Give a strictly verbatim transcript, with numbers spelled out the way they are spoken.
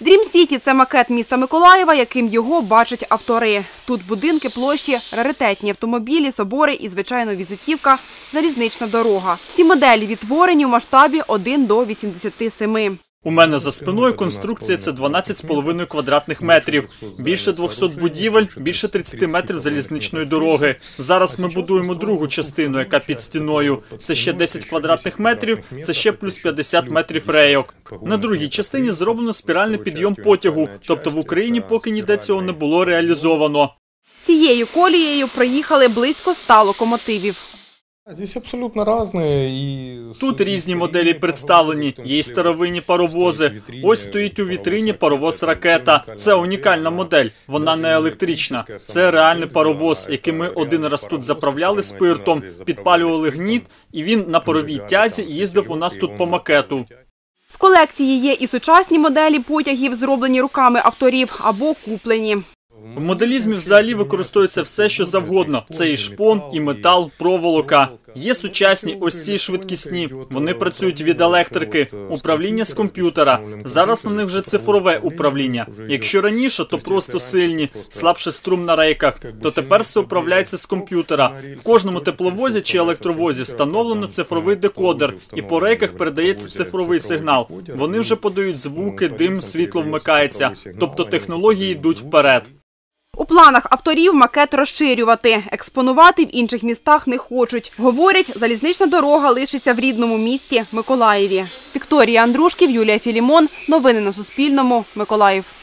Dream City – це макет міста Миколаєва, яким його бачать автори. Тут будинки, площі, раритетні автомобілі, собори і, звичайно, візитівка – залізнична дорога. Всі моделі відтворені в масштабі один до вісімдесяти семи. У мене за спиною конструкція – це дванадцять з половиною квадратних метрів, більше двохсот будівель, більше тридцяти метрів залізничної дороги. Зараз ми будуємо другу частину, яка під стіною. Це ще десять квадратних метрів, це ще плюс п'ятдесят метрів рейок. На другій частині зроблено спіральний підйом потягу, тобто в Україні поки ніде цього не було реалізовано. Цією колією проїхали близько ста локомотивів. Тут різні моделі представлені, є й старовинні паровози. Ось стоїть у вітрині паровоз-ракета. Це унікальна модель, вона не електрична. Це реальний паровоз, який ми один раз тут заправляли спиртом, підпалювали гніт, і він на паровій тязі їздив у нас тут по макету. В колекції є і сучасні моделі потягів, зроблені руками авторів або куплені. В моделізмі взагалі використовується все, що завгодно. Це і шпон, і метал, проволока. Є сучасні, ось ці швидкісні. Вони працюють від електрики, управління з комп'ютера. Зараз на них вже цифрове управління. Якщо раніше, то просто сильні, слабше струм на рейках, то тепер все управляється з комп'ютера. В кожному тепловозі чи електровозі встановлено цифровий декодер, і по рейках передається цифровий сигнал. Вони вже подають звуки, дим, світло вмикається. Тобто технології йдуть вперед. У планах авторів макет розширювати. Експонувати в інших містах не хочуть. Говорять, залізнична дорога лишиться в рідному місті Миколаєві. Вікторія Андрушків, Юлія Філімон. Новини на Суспільному. Миколаїв.